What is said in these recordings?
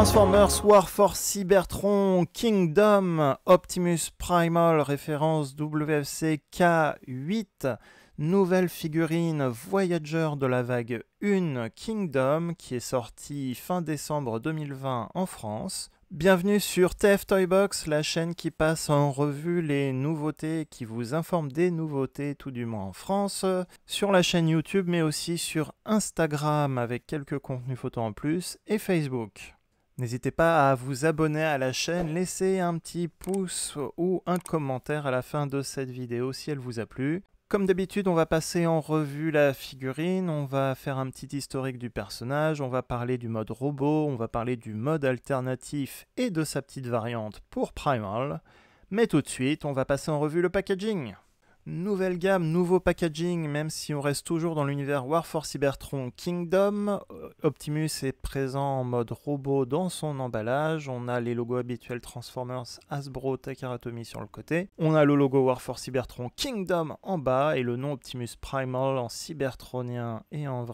Transformers, War for Cybertron, Kingdom, Optimus Primal, référence WFC K8, nouvelle figurine Voyager de la vague 1 Kingdom qui est sortie fin décembre 2020 en France. Bienvenue sur TF Toybox, la chaîne qui passe en revue les nouveautés, qui vous informe des nouveautés, tout du moins en France, sur la chaîne YouTube, mais aussi sur Instagram avec quelques contenus photos en plus, et Facebook. N'hésitez pas à vous abonner à la chaîne, laissez un petit pouce ou un commentaire à la fin de cette vidéo si elle vous a plu. Comme d'habitude, on va passer en revue la figurine, on va faire un petit historique du personnage, on va parler du mode robot, on va parler du mode alternatif et de sa petite variante pour Primal. Mais tout de suite, on va passer en revue le packaging. Nouvelle gamme, nouveau packaging, même si on reste toujours dans l'univers War for Cybertron Kingdom. Optimus est présent en mode robot dans son emballage. On a les logos habituels Transformers, Hasbro, Takaratomi sur le côté. On a le logo War for Cybertron Kingdom en bas et le nom Optimus Primal en cybertronien et en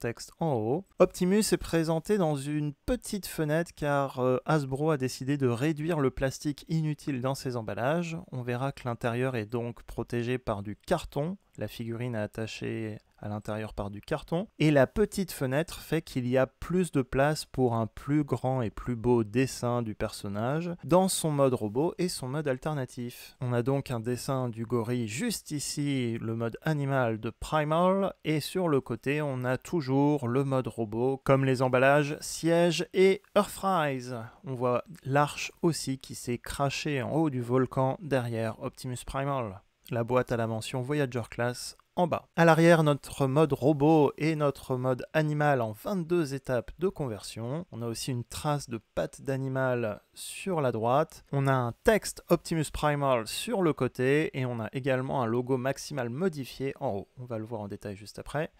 texte en haut. Optimus est présenté dans une petite fenêtre car Hasbro a décidé de réduire le plastique inutile dans ses emballages. On verra que l'intérieur est donc protégé par du carton. La figurine est attachée à l'intérieur par du carton et la petite fenêtre fait qu'il y a plus de place pour un plus grand et plus beau dessin du personnage dans son mode robot et son mode alternatif. On a donc un dessin du gorille juste ici, le mode animal de Primal, et sur le côté on a toujours le mode robot comme les emballages Siege et Earthrise. On voit l'arche aussi qui s'est crachée en haut du volcan derrière Optimus Primal. La boîte à la mention Voyager Class en bas. À l'arrière, notre mode robot et notre mode animal en 22 étapes de conversion. On a aussi une trace de patte d'animal sur la droite. On a un texte Optimus Primal sur le côté et on a également un logo Maximal modifié en haut. On va le voir en détail juste après.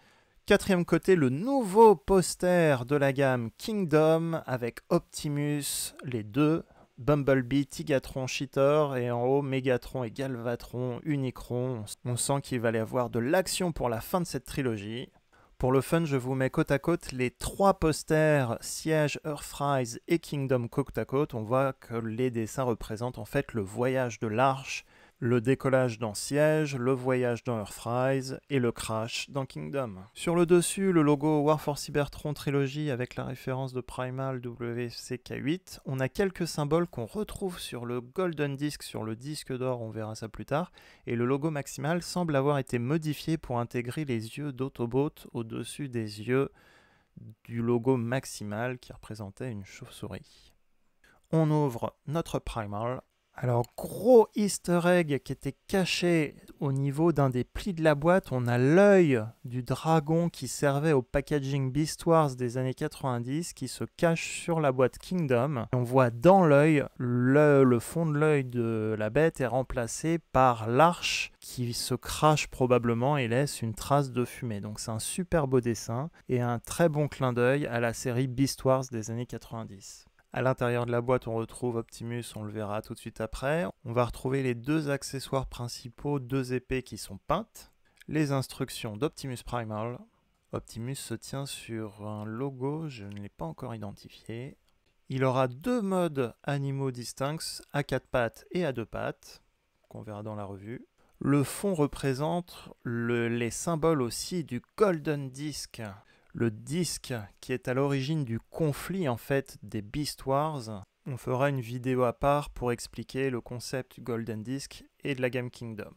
Quatrième côté, le nouveau poster de la gamme Kingdom avec Optimus, les deux. Bumblebee, Tigatron, Cheetor et en haut Megatron et Galvatron, Unicron. On sent qu'il va y avoir de l'action pour la fin de cette trilogie. Pour le fun, je vous mets côte à côte les trois posters Siege, Earthrise et Kingdom côte à côte. On voit que les dessins représentent en fait le voyage de l'arche, le décollage dans Siege, le voyage dans Earthrise et le crash dans Kingdom. Sur le dessus, le logo War for Cybertron Trilogy avec la référence de Primal WCK8. On a quelques symboles qu'on retrouve sur le Golden Disc, sur le disque d'or, on verra ça plus tard. Et le logo Maximal semble avoir été modifié pour intégrer les yeux d'Autobot au-dessus des yeux du logo Maximal qui représentait une chauve-souris. On ouvre notre Primal. Alors, gros easter egg qui était caché au niveau d'un des plis de la boîte. On a l'œil du dragon qui servait au packaging Beast Wars des années 90 qui se cache sur la boîte Kingdom. On voit dans l'œil, le fond de l'œil de la bête est remplacé par l'arche qui se crache probablement et laisse une trace de fumée. Donc c'est un super beau dessin et un très bon clin d'œil à la série Beast Wars des années 90. À l'intérieur de la boîte, on retrouve Optimus, on le verra tout de suite après. On va retrouver les deux accessoires principaux, deux épées qui sont peintes, les instructions d'Optimus Primal. Optimus se tient sur un logo, je ne l'ai pas encore identifié. Il aura deux modes animaux distincts, à quatre pattes et à deux pattes, qu'on verra dans la revue. Le fond représente les symboles aussi du Golden Disc. Le disque qui est à l'origine du conflit en fait des Beast Wars. On fera une vidéo à part pour expliquer le concept du Golden Disc et de la gamme Kingdom.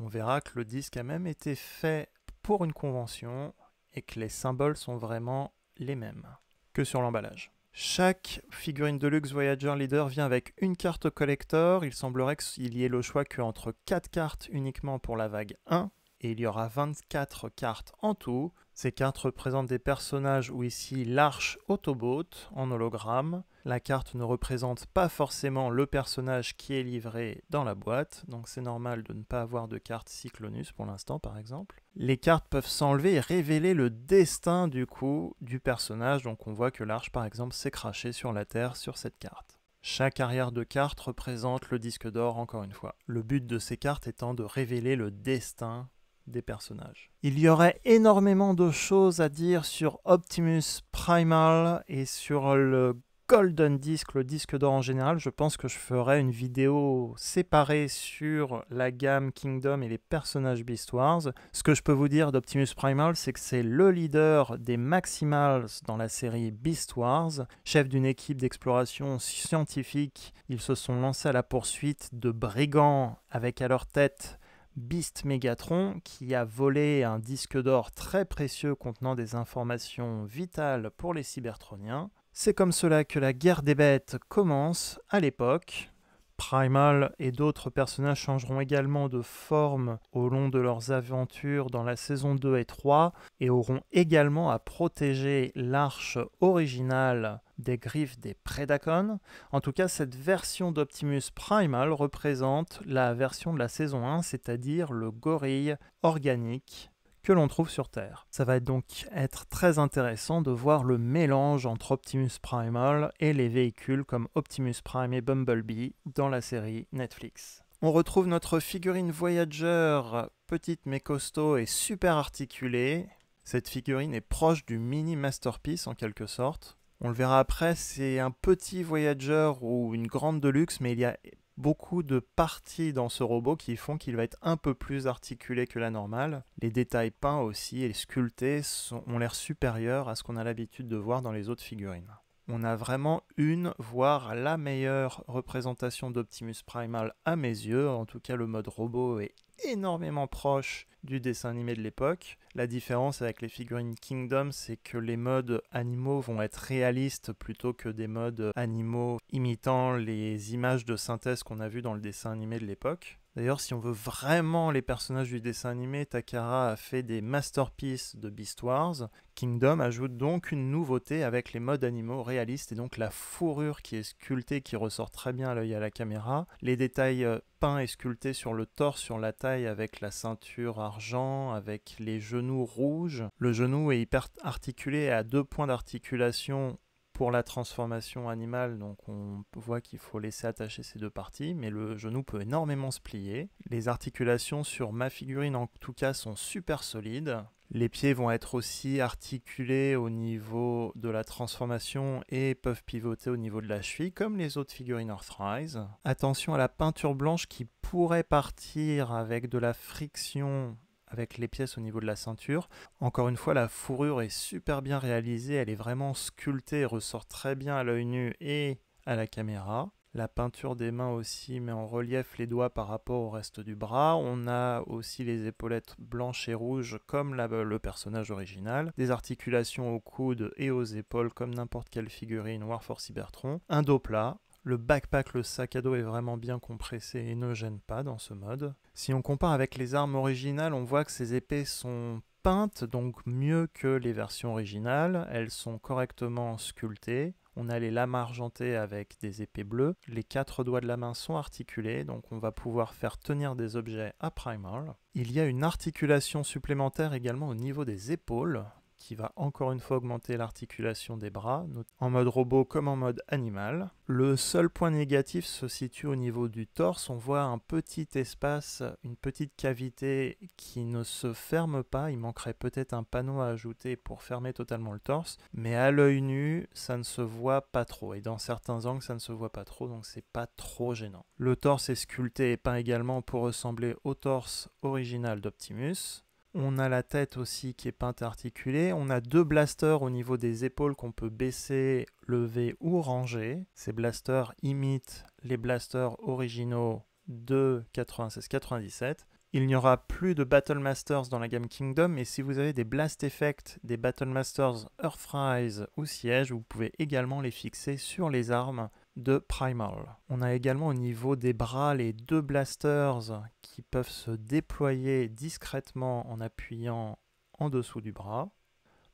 On verra que le disque a même été fait pour une convention et que les symboles sont vraiment les mêmes que sur l'emballage. Chaque figurine de luxe Voyager Leader vient avec une carte collector. Il semblerait qu'il y ait le choix qu'entre 4 cartes uniquement pour la vague 1 et il y aura 24 cartes en tout. Ces cartes représentent des personnages où ici l'arche Autobot en hologramme. La carte ne représente pas forcément le personnage qui est livré dans la boîte, donc c'est normal de ne pas avoir de carte Cyclonus pour l'instant par exemple. Les cartes peuvent s'enlever et révéler le destin du coup du personnage, donc on voit que l'arche par exemple s'est crachée sur la Terre sur cette carte. Chaque arrière de carte représente le disque d'or encore une fois. Le but de ces cartes étant de révéler le destin des personnages. Il y aurait énormément de choses à dire sur Optimus Primal et sur le Golden Disc, le disque d'or en général, je pense que je ferai une vidéo séparée sur la gamme Kingdom et les personnages Beast Wars. Ce que je peux vous dire d'Optimus Primal, c'est que c'est le leader des Maximals dans la série Beast Wars. Chef d'une équipe d'exploration scientifique, ils se sont lancés à la poursuite de brigands avec à leur tête Beast Megatron, qui a volé un disque d'or très précieux contenant des informations vitales pour les Cybertroniens. C'est comme cela que la guerre des bêtes commence à l'époque. Primal et d'autres personnages changeront également de forme au long de leurs aventures dans la saison 2 et 3 et auront également à protéger l'arche originale des griffes des Predacons. En tout cas, cette version d'Optimus Primal représente la version de la saison 1, c'est-à-dire le gorille organique que l'on trouve sur Terre. Ça va donc être très intéressant de voir le mélange entre Optimus Primal et les véhicules comme Optimus Prime et Bumblebee dans la série Netflix. On retrouve notre figurine Voyager, petite mais costaud et super articulée. Cette figurine est proche du mini Masterpiece en quelque sorte. On le verra après, c'est un petit Voyager ou une grande Deluxe, mais il y a beaucoup de parties dans ce robot qui font qu'il va être un peu plus articulé que la normale. Les détails peints aussi et sculptés ont l'air supérieurs à ce qu'on a l'habitude de voir dans les autres figurines. On a vraiment une, voire la meilleure représentation d'Optimus Primal à mes yeux. En tout cas, le mode robot est énormément proche du dessin animé de l'époque. La différence avec les figurines Kingdom, c'est que les modes animaux vont être réalistes plutôt que des modes animaux imitant les images de synthèse qu'on a vues dans le dessin animé de l'époque. D'ailleurs, si on veut vraiment les personnages du dessin animé, Takara a fait des masterpieces de Beast Wars. Kingdom ajoute donc une nouveauté avec les modes animaux réalistes et donc la fourrure qui est sculptée, qui ressort très bien à l'œil à la caméra. Les détails peints et sculptés sur le torse, sur la taille, avec la ceinture argent, avec les genoux rouges. Le genou est hyper articulé et a 2 points d'articulation pour la transformation animale, donc on voit qu'il faut laisser attacher ces 2 parties, mais le genou peut énormément se plier. Les articulations sur ma figurine en tout cas sont super solides. Les pieds vont être aussi articulés au niveau de la transformation et peuvent pivoter au niveau de la cheville, comme les autres figurines Earthrise. Attention à la peinture blanche qui pourrait partir avec de la friction avec les pièces au niveau de la ceinture. Encore une fois, la fourrure est super bien réalisée, elle est vraiment sculptée, ressort très bien à l'œil nu et à la caméra. La peinture des mains aussi met en relief les doigts par rapport au reste du bras. On a aussi les épaulettes blanches et rouges comme le personnage original. Des articulations aux coudes et aux épaules comme n'importe quelle figurine War for Cybertron. Un dos plat. Le backpack, le sac à dos est vraiment bien compressé et ne gêne pas dans ce mode. Si on compare avec les armes originales, on voit que ces épées sont peintes, donc mieux que les versions originales. Elles sont correctement sculptées. On a les lames argentées avec des épées bleues. Les 4 doigts de la main sont articulés, donc on va pouvoir faire tenir des objets à Primal. Il y a une articulation supplémentaire également au niveau des épaules, qui va encore une fois augmenter l'articulation des bras, en mode robot comme en mode animal. Le seul point négatif se situe au niveau du torse. On voit un petit espace, une petite cavité qui ne se ferme pas. Il manquerait peut-être un panneau à ajouter pour fermer totalement le torse, mais à l'œil nu, ça ne se voit pas trop. Et dans certains angles, ça ne se voit pas trop, donc c'est pas trop gênant. Le torse est sculpté et peint également pour ressembler au torse original d'Optimus. On a la tête aussi qui est peinte et articulée. On a 2 blasters au niveau des épaules qu'on peut baisser, lever ou ranger. Ces blasters imitent les blasters originaux de 96-97. Il n'y aura plus de Battle Masters dans la gamme Kingdom, mais si vous avez des Blast Effects, des Battle Masters Earthrise ou Siege, vous pouvez également les fixer sur les armes de Primal. On a également au niveau des bras les 2 blasters qui peuvent se déployer discrètement en appuyant en dessous du bras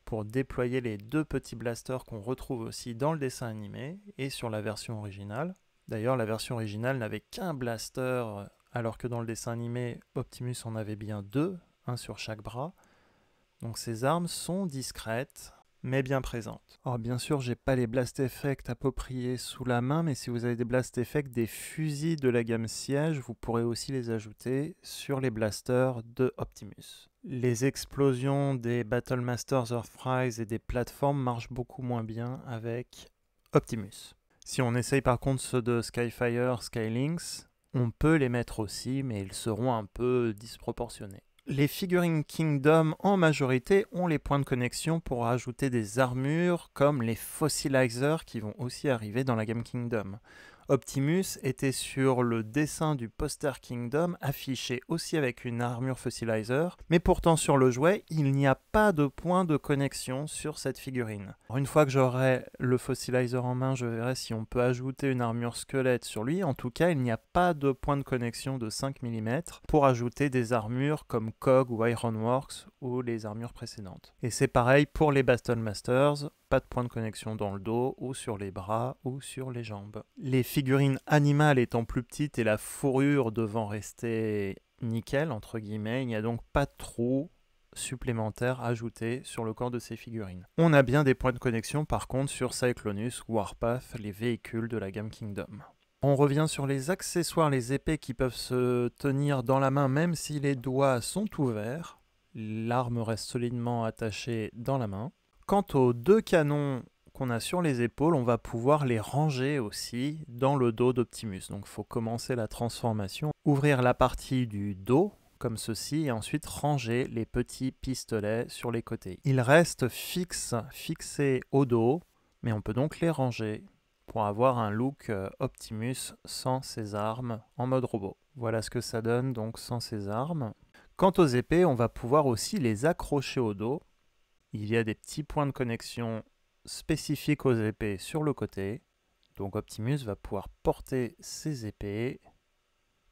pour déployer les 2 petits blasters qu'on retrouve aussi dans le dessin animé et sur la version originale. D'ailleurs, la version originale n'avait qu'un blaster, alors que dans le dessin animé, Optimus en avait bien 2, un sur chaque bras. Donc ces armes sont discrètes, mais bien présente. Alors bien sûr, j'ai pas les Blast Effects appropriés sous la main, mais si vous avez des Blast Effects, des fusils de la gamme Siège, vous pourrez aussi les ajouter sur les blasters de Optimus. Les explosions des Battle Masters Earthrise et des plateformes marchent beaucoup moins bien avec Optimus. Si on essaye par contre ceux de Skyfire, Skylynx, on peut les mettre aussi, mais ils seront un peu disproportionnés. Les figurines Kingdom, en majorité, ont les points de connexion pour ajouter des armures, comme les Fossilizer qui vont aussi arriver dans la gamme Kingdom. Optimus était sur le dessin du poster Kingdom, affiché aussi avec une armure Fossilizer, mais pourtant sur le jouet, il n'y a pas de point de connexion sur cette figurine. Alors une fois que j'aurai le Fossilizer en main, je verrai si on peut ajouter une armure squelette sur lui. En tout cas, il n'y a pas de point de connexion de 5 mm pour ajouter des armures comme Cog ou Ironworks ou les armures précédentes. Et c'est pareil pour les Baston Masters. Pas de point de connexion dans le dos ou sur les bras ou sur les jambes. Les figurines animales étant plus petites et la fourrure devant rester nickel entre guillemets, il n'y a donc pas de trou supplémentaire ajouté sur le corps de ces figurines. On a bien des points de connexion par contre sur Cyclonus, Warpath, les véhicules de la gamme Kingdom. On revient sur les accessoires, les épées qui peuvent se tenir dans la main même si les doigts sont ouverts. L'arme reste solidement attachée dans la main. Quant aux deux canons qu'on a sur les épaules, on va pouvoir les ranger aussi dans le dos d'Optimus. Donc il faut commencer la transformation, ouvrir la partie du dos, comme ceci, et ensuite ranger les petits pistolets sur les côtés. Ils restent fixés au dos, mais on peut donc les ranger pour avoir un look Optimus sans ses armes en mode robot. Voilà ce que ça donne donc sans ses armes. Quant aux épées, on va pouvoir aussi les accrocher au dos. Il y a des petits points de connexion spécifiques aux épées sur le côté. Donc Optimus va pouvoir porter ses épées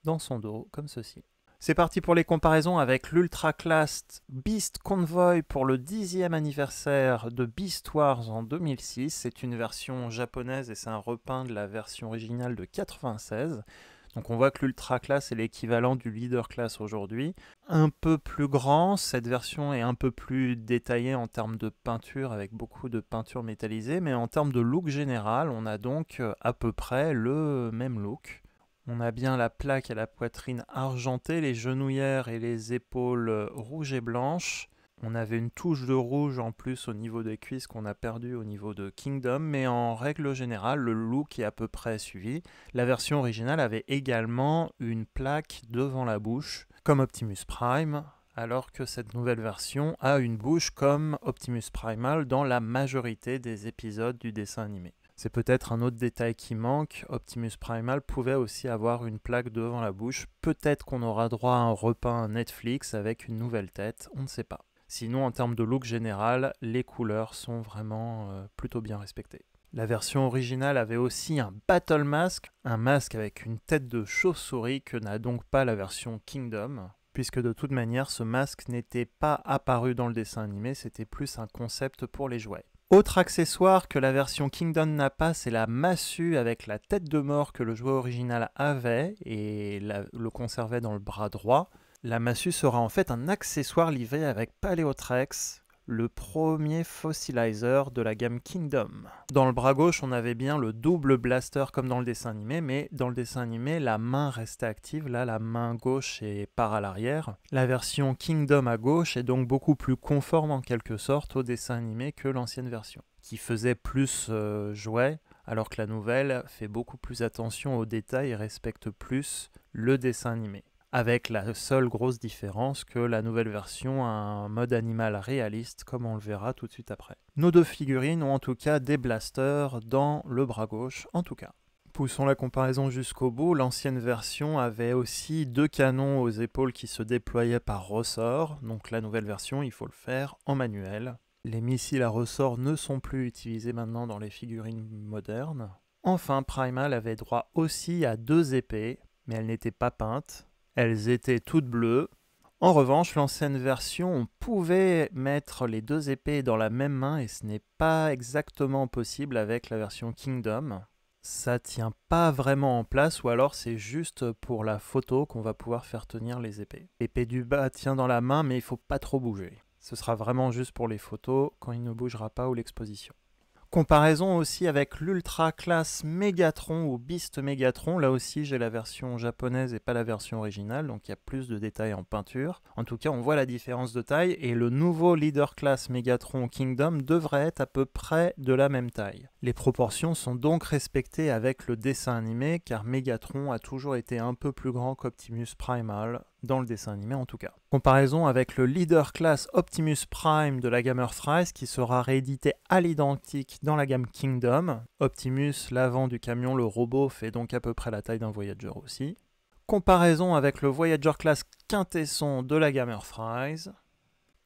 dans son dos, comme ceci. C'est parti pour les comparaisons avec l'Ultra Class Beast Convoy pour le 10e anniversaire de Beast Wars en 2006. C'est une version japonaise et c'est un repeint de la version originale de 1996. Donc on voit que l'Ultra Class est l'équivalent du Leader Class aujourd'hui. Un peu plus grand, cette version est un peu plus détaillée en termes de peinture, avec beaucoup de peinture métallisée, mais en termes de look général, on a donc à peu près le même look. On a bien la plaque à la poitrine argentée, les genouillères et les épaules rouges et blanches. On avait une touche de rouge en plus au niveau des cuisses qu'on a perdu au niveau de Kingdom, mais en règle générale, le look est à peu près suivi. La version originale avait également une plaque devant la bouche, comme Optimus Prime, alors que cette nouvelle version a une bouche comme Optimus Primal dans la majorité des épisodes du dessin animé. C'est peut-être un autre détail qui manque, Optimus Primal pouvait aussi avoir une plaque devant la bouche, peut-être qu'on aura droit à un repeint Netflix avec une nouvelle tête, on ne sait pas. Sinon, en termes de look général, les couleurs sont vraiment plutôt bien respectées. La version originale avait aussi un Battle Mask, un masque avec une tête de chauve-souris que n'a donc pas la version Kingdom, puisque de toute manière, ce masque n'était pas apparu dans le dessin animé, c'était plus un concept pour les jouets. Autre accessoire que la version Kingdom n'a pas, c'est la massue avec la tête de mort que le jouet original avait et le conservait dans le bras droit. La massue sera en fait un accessoire livré avec Paléotrex, le premier fossilizer de la gamme Kingdom. Dans le bras gauche, on avait bien le double blaster comme dans le dessin animé, mais dans le dessin animé, la main restait active, là la main gauche part à l'arrière. La version Kingdom à gauche est donc beaucoup plus conforme en quelque sorte au dessin animé que l'ancienne version, qui faisait plus jouet, alors que la nouvelle fait beaucoup plus attention aux détails et respecte plus le dessin animé. Avec la seule grosse différence que la nouvelle version a un mode animal réaliste, comme on le verra tout de suite après. Nos deux figurines ont en tout cas des blasters dans le bras gauche, en tout cas. Poussons la comparaison jusqu'au bout, l'ancienne version avait aussi deux canons aux épaules qui se déployaient par ressort, donc la nouvelle version, il faut le faire en manuel. Les missiles à ressort ne sont plus utilisés maintenant dans les figurines modernes. Enfin, Primal avait droit aussi à deux épées, mais elles n'étaient pas peintes. Elles étaient toutes bleues. En revanche, l'ancienne version, on pouvait mettre les deux épées dans la même main et ce n'est pas exactement possible avec la version Kingdom. Ça tient pas vraiment en place ou alors c'est juste pour la photo qu'on va pouvoir faire tenir les épées. L'épée du bas tient dans la main mais il faut pas trop bouger. Ce sera vraiment juste pour les photos quand il ne bougera pas ou l'exposition. Comparaison aussi avec l'Ultra Class Megatron ou Beast Megatron, là aussi j'ai la version japonaise et pas la version originale, donc il y a plus de détails en peinture. En tout cas on voit la différence de taille et le nouveau Leader Class Megatron Kingdom devrait être à peu près de la même taille. Les proportions sont donc respectées avec le dessin animé, car Megatron a toujours été un peu plus grand qu'Optimus Primal, dans le dessin animé en tout cas. Comparaison avec le leader class Optimus Prime de la gamme Earthrise, qui sera réédité à l'identique dans la gamme Kingdom. Optimus, l'avant du camion, le robot, fait donc à peu près la taille d'un Voyager aussi. Comparaison avec le Voyager class Quintesson de la gamme Earthrise.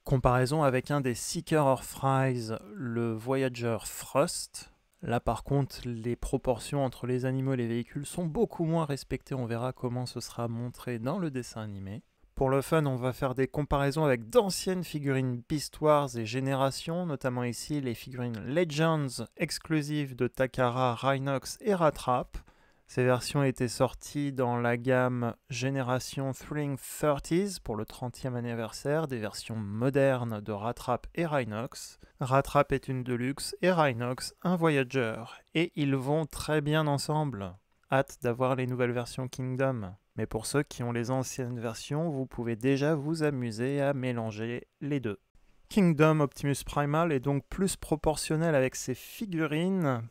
Comparaison avec un des Seekers Earthrise, le Voyager Frost. Là par contre, les proportions entre les animaux et les véhicules sont beaucoup moins respectées, on verra comment ce sera montré dans le dessin animé. Pour le fun, on va faire des comparaisons avec d'anciennes figurines Beast Wars et Génération, notamment ici les figurines Legends exclusives de Takara, Rhinox et Rattrap. Ces versions étaient sorties dans la gamme Génération Thrilling 30s pour le 30e anniversaire des versions modernes de Rattrap et Rhinox. Rattrap est une Deluxe et Rhinox un Voyager, et ils vont très bien ensemble. Hâte d'avoir les nouvelles versions Kingdom. Mais pour ceux qui ont les anciennes versions, vous pouvez déjà vous amuser à mélanger les deux. Kingdom Optimus Primal est donc plus proportionnel avec ses figurines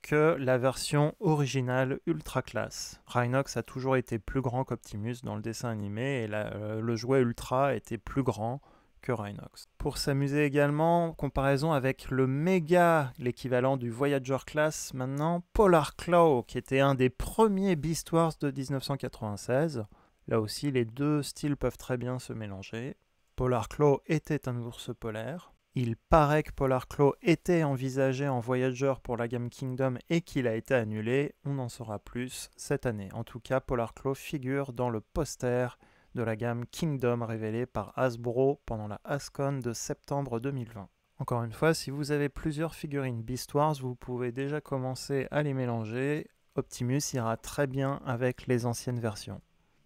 que la version originale ultra classe. Rhinox a toujours été plus grand qu'Optimus dans le dessin animé, et le jouet ultra était plus grand que Rhinox. Pour s'amuser également, comparaison avec le Mega, l'équivalent du Voyager class maintenant, Polar Claw, qui était un des premiers Beast Wars de 1996. Là aussi, les deux styles peuvent très bien se mélanger. Polar Claw était un ours polaire. Il paraît que Polar Claw était envisagé en Voyager pour la gamme Kingdom et qu'il a été annulé. On en saura plus cette année. En tout cas, Polar Claw figure dans le poster de la gamme Kingdom révélé par Hasbro pendant la Hascon de septembre 2020. Encore une fois, si vous avez plusieurs figurines Beast Wars, vous pouvez déjà commencer à les mélanger. Optimus ira très bien avec les anciennes versions.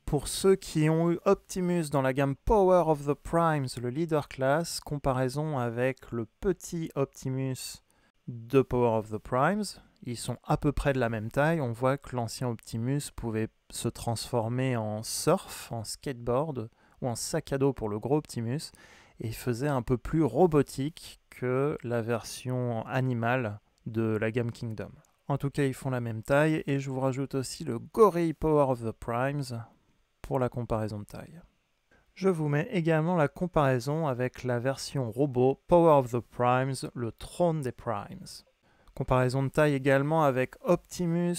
Pour ceux qui ont eu Optimus dans la gamme Power of the Primes, le leader class, comparaison avec le petit Optimus de Power of the Primes, ils sont à peu près de la même taille. On voit que l'ancien Optimus pouvait se transformer en surf, en skateboard ou en sac à dos pour le gros Optimus, et il faisait un peu plus robotique que la version animale de la gamme Kingdom. En tout cas, ils font la même taille, et je vous rajoute aussi le gorille Power of the Primes pour la comparaison de taille. Je vous mets également la comparaison avec la version robot Power of the Primes, le trône des Primes. Comparaison de taille également avec Optimus,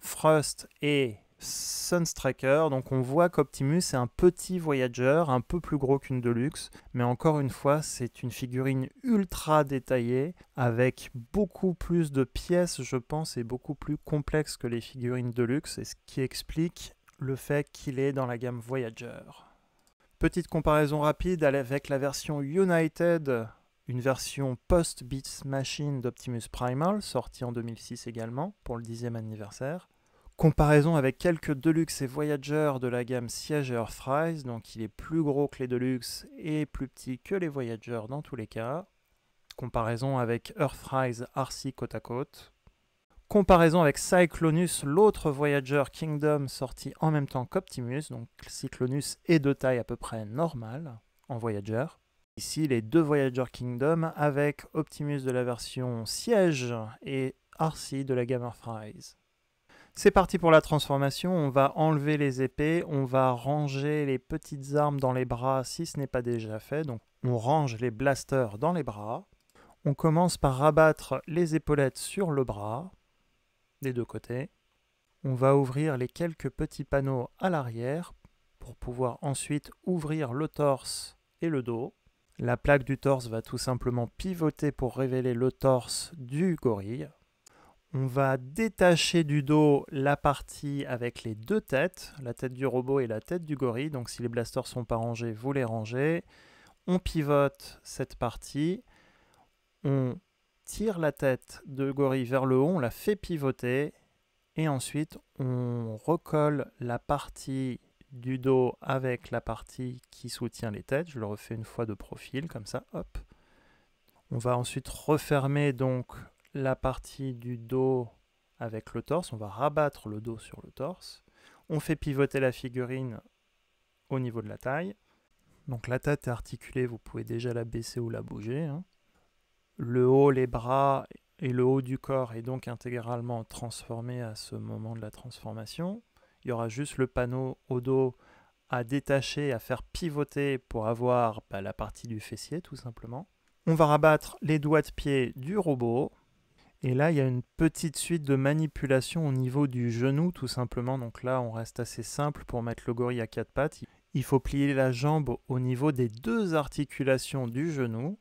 Frost et Sunstreaker. Donc on voit qu'Optimus est un petit Voyager, un peu plus gros qu'une Deluxe, mais encore une fois, c'est une figurine ultra détaillée, avec beaucoup plus de pièces, je pense, et beaucoup plus complexe que les figurines Deluxe, et ce qui explique le fait qu'il est dans la gamme Voyager. Petite comparaison rapide avec la version United, une version post-Beast Machine d'Optimus Primal, sortie en 2006 également, pour le 10e anniversaire. Comparaison avec quelques Deluxe et Voyager de la gamme Siege et Earthrise, donc il est plus gros que les Deluxe et plus petit que les Voyager dans tous les cas. Comparaison avec Earthrise Arcee côte à côte. Comparaison avec Cyclonus, l'autre Voyager Kingdom sorti en même temps qu'Optimus, donc Cyclonus est de taille à peu près normale en Voyager. Ici les deux Voyager Kingdom avec Optimus de la version Siège et Arcee de la gamme Earthrise. C'est parti pour la transformation, on va enlever les épées, on va ranger les petites armes dans les bras si ce n'est pas déjà fait, donc on range les blasters dans les bras. On commence par rabattre les épaulettes sur le bras, des deux côtés. On va ouvrir les quelques petits panneaux à l'arrière pour pouvoir ensuite ouvrir le torse et le dos. La plaque du torse va tout simplement pivoter pour révéler le torse du gorille. On va détacher du dos la partie avec les deux têtes, la tête du robot et la tête du gorille. Donc si les blasters ne sont pas rangés, vous les rangez. On pivote cette partie. On tire la tête de gorille vers le haut, on la fait pivoter, et ensuite on recolle la partie du dos avec la partie qui soutient les têtes. Je le refais une fois de profil, comme ça, hop. On va ensuite refermer donc la partie du dos avec le torse, on va rabattre le dos sur le torse. On fait pivoter la figurine au niveau de la taille. Donc la tête est articulée, vous pouvez déjà la baisser ou la bouger, hein. Le haut, les bras et le haut du corps est donc intégralement transformé à ce moment de la transformation. Il y aura juste le panneau au dos à détacher, à faire pivoter pour avoir la partie du fessier tout simplement. On va rabattre les doigts de pied du robot. Et là, il y a une petite suite de manipulations au niveau du genou tout simplement. Donc là, on reste assez simple pour mettre le gorille à quatre pattes. Il faut plier la jambe au niveau des deux articulations du genou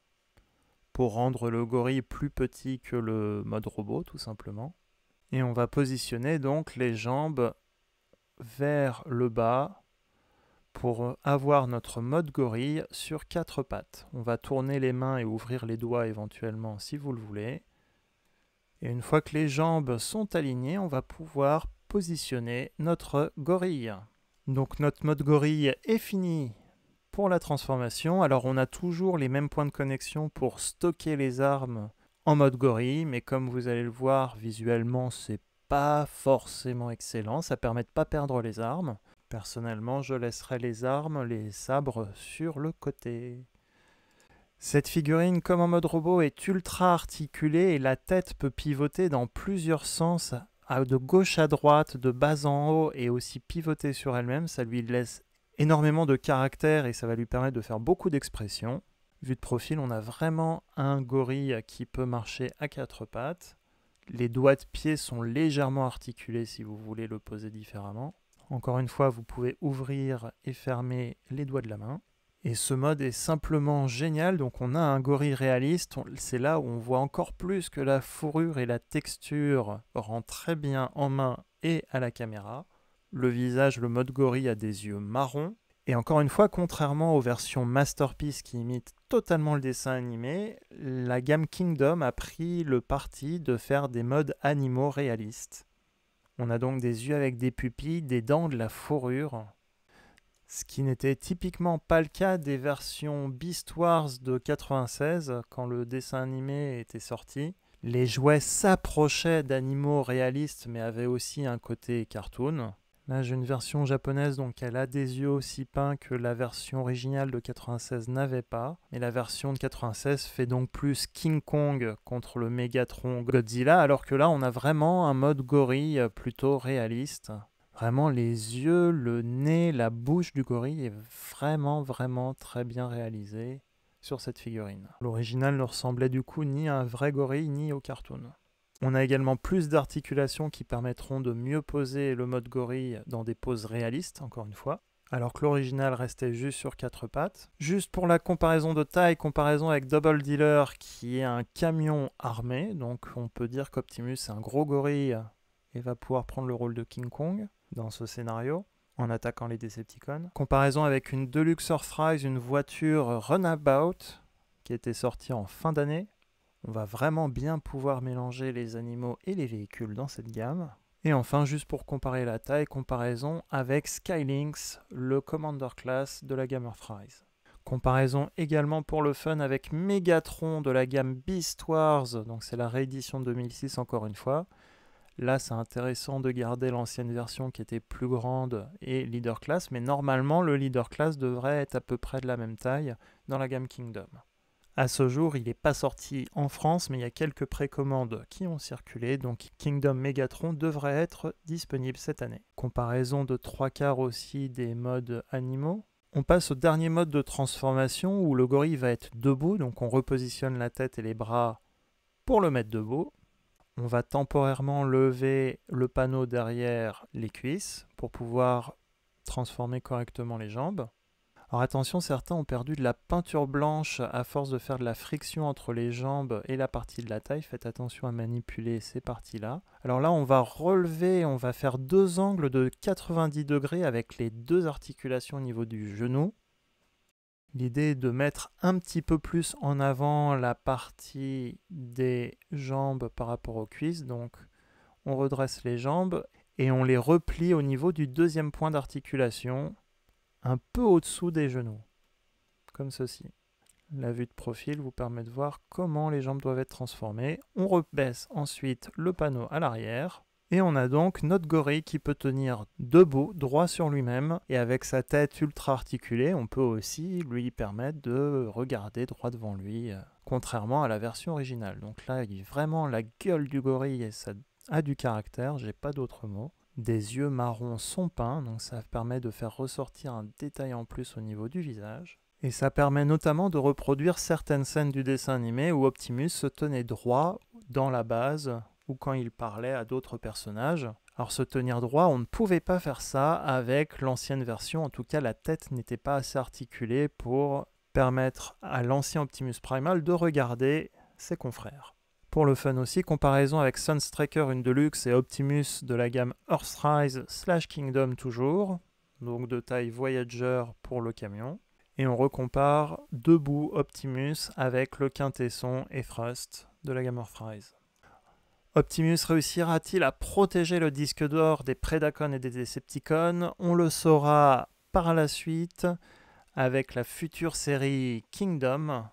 pour rendre le gorille plus petit que le mode robot tout simplement. Et on va positionner donc les jambes vers le bas pour avoir notre mode gorille sur quatre pattes. On va tourner les mains et ouvrir les doigts éventuellement si vous le voulez. Et une fois que les jambes sont alignées, on va pouvoir positionner notre gorille. Donc notre mode gorille est fini pour la transformation. Alors on a toujours les mêmes points de connexion pour stocker les armes en mode gorille, mais comme vous allez le voir visuellement, c'est pas forcément excellent, ça permet de pas perdre les armes. Personnellement, je laisserai les armes, les sabres sur le côté. Cette figurine, comme en mode robot, est ultra articulée et la tête peut pivoter dans plusieurs sens, de gauche à droite, de bas en haut, et aussi pivoter sur elle-même. Ça lui laisse énormément de caractère et ça va lui permettre de faire beaucoup d'expressions. Vu de profil, on a vraiment un gorille qui peut marcher à quatre pattes. Les doigts de pied sont légèrement articulés si vous voulez le poser différemment. Encore une fois, vous pouvez ouvrir et fermer les doigts de la main. Et ce mode est simplement génial, donc on a un gorille réaliste, c'est là où on voit encore plus que la fourrure et la texture rendent très bien en main et à la caméra. Le visage, le mode gorille a des yeux marrons. Et encore une fois, contrairement aux versions Masterpiece qui imitent totalement le dessin animé, la gamme Kingdom a pris le parti de faire des modes animaux réalistes. On a donc des yeux avec des pupilles, des dents, de la fourrure. Ce qui n'était typiquement pas le cas des versions Beast Wars de 96, quand le dessin animé était sorti. Les jouets s'approchaient d'animaux réalistes, mais avaient aussi un côté cartoon. Là, j'ai une version japonaise, donc elle a des yeux aussi peints que la version originale de 96 n'avait pas. Et la version de 96 fait donc plus King Kong contre le Megatron Godzilla, alors que là, on a vraiment un mode gorille plutôt réaliste. Vraiment, les yeux, le nez, la bouche du gorille est vraiment, vraiment très bien réalisé sur cette figurine. L'original ne ressemblait du coup ni à un vrai gorille, ni au cartoon. On a également plus d'articulations qui permettront de mieux poser le mode gorille dans des poses réalistes, encore une fois, alors que l'original restait juste sur quatre pattes. Juste pour la comparaison de taille, comparaison avec Double Dealer qui est un camion armé, donc on peut dire qu'Optimus est un gros gorille et va pouvoir prendre le rôle de King Kong dans ce scénario, en attaquant les Decepticons. Comparaison avec une Deluxe Earthrise, une voiture Runabout, qui était sortie en fin d'année. On va vraiment bien pouvoir mélanger les animaux et les véhicules dans cette gamme. Et enfin, juste pour comparer la taille, comparaison avec Skylynx, le Commander Class de la gamme Earthrise. Comparaison également pour le fun avec Megatron de la gamme Beast Wars, donc c'est la réédition 2006 encore une fois. Là, c'est intéressant de garder l'ancienne version qui était plus grande et leader class, mais normalement, le leader class devrait être à peu près de la même taille dans la gamme Kingdom. À ce jour, il n'est pas sorti en France, mais il y a quelques précommandes qui ont circulé, donc Kingdom Megatron devrait être disponible cette année. Comparaison de 3/4 aussi des modes animaux. On passe au dernier mode de transformation où le gorille va être debout, donc on repositionne la tête et les bras pour le mettre debout. On va temporairement lever le panneau derrière les cuisses pour pouvoir transformer correctement les jambes. Alors attention, certains ont perdu de la peinture blanche à force de faire de la friction entre les jambes et la partie de la taille. Faites attention à manipuler ces parties-là. Alors là, on va relever, on va faire deux angles de 90 degrés avec les deux articulations au niveau du genou. L'idée est de mettre un petit peu plus en avant la partie des jambes par rapport aux cuisses. Donc on redresse les jambes et on les replie au niveau du deuxième point d'articulation, un peu au-dessous des genoux, comme ceci. La vue de profil vous permet de voir comment les jambes doivent être transformées. On rebaisse ensuite le panneau à l'arrière Et on a donc notre gorille qui peut tenir debout, droit sur lui-même, et avec sa tête ultra articulée, on peut aussi lui permettre de regarder droit devant lui, contrairement à la version originale. Donc là, il est vraiment la gueule du gorille, et ça a du caractère, j'ai pas d'autre mot. Des yeux marrons sont peints, donc ça permet de faire ressortir un détail en plus au niveau du visage. Et ça permet notamment de reproduire certaines scènes du dessin animé où Optimus se tenait droit dans la base ou quand il parlait à d'autres personnages. Alors se tenir droit, on ne pouvait pas faire ça avec l'ancienne version, en tout cas la tête n'était pas assez articulée pour permettre à l'ancien Optimus Primal de regarder ses confrères. Pour le fun aussi, comparaison avec Sunstreaker, une Deluxe, et Optimus de la gamme Earthrise / Kingdom toujours, donc de taille Voyager pour le camion. Et on recompare debout Optimus avec le Quintesson et Frost de la gamme Earthrise. Optimus réussira-t-il à protéger le disque d'or des Predacons et des Decepticons? On le saura par la suite avec la future série Kingdom.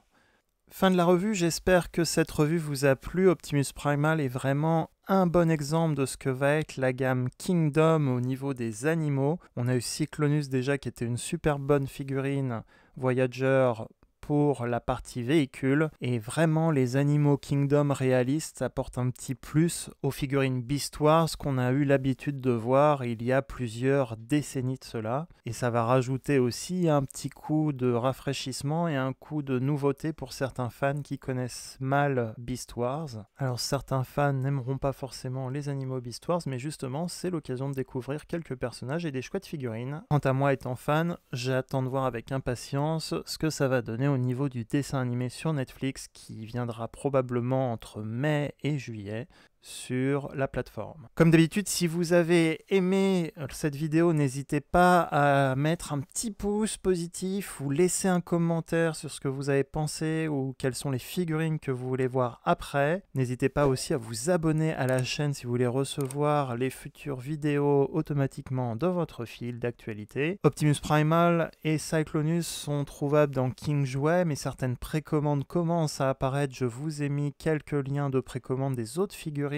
Fin de la revue, j'espère que cette revue vous a plu. Optimus Primal est vraiment un bon exemple de ce que va être la gamme Kingdom au niveau des animaux. On a eu Cyclonus déjà qui était une super bonne figurine Voyager pour la partie véhicule. Et vraiment les animaux Kingdom réalistes apportent un petit plus aux figurines Beast Wars qu'on a eu l'habitude de voir il y a plusieurs décennies de cela. Et ça va rajouter aussi un petit coup de rafraîchissement et un coup de nouveauté pour certains fans qui connaissent mal Beast Wars. Alors certains fans n'aimeront pas forcément les animaux Beast Wars, mais justement c'est l'occasion de découvrir quelques personnages et des chouettes figurines. Quant à moi étant fan, j'attends de voir avec impatience ce que ça va donner au niveau du dessin animé sur Netflix qui viendra probablement entre mai et juillet sur la plateforme. Comme d'habitude, si vous avez aimé cette vidéo, n'hésitez pas à mettre un petit pouce positif ou laisser un commentaire sur ce que vous avez pensé ou quelles sont les figurines que vous voulez voir après. N'hésitez pas aussi à vous abonner à la chaîne si vous voulez recevoir les futures vidéos automatiquement dans votre fil d'actualité. Optimus Primal et Cyclonus sont trouvables dans King Jouet, mais certaines précommandes commencent à apparaître. Je vous ai mis quelques liens de précommande des autres figurines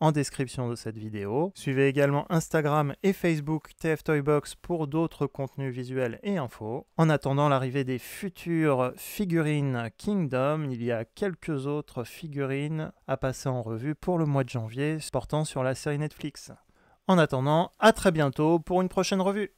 en description de cette vidéo. Suivez également Instagram et Facebook TF Toybox pour d'autres contenus visuels et infos. En attendant l'arrivée des futures figurines Kingdom, il y a quelques autres figurines à passer en revue pour le mois de janvier portant sur la série Netflix. En attendant, à très bientôt pour une prochaine revue.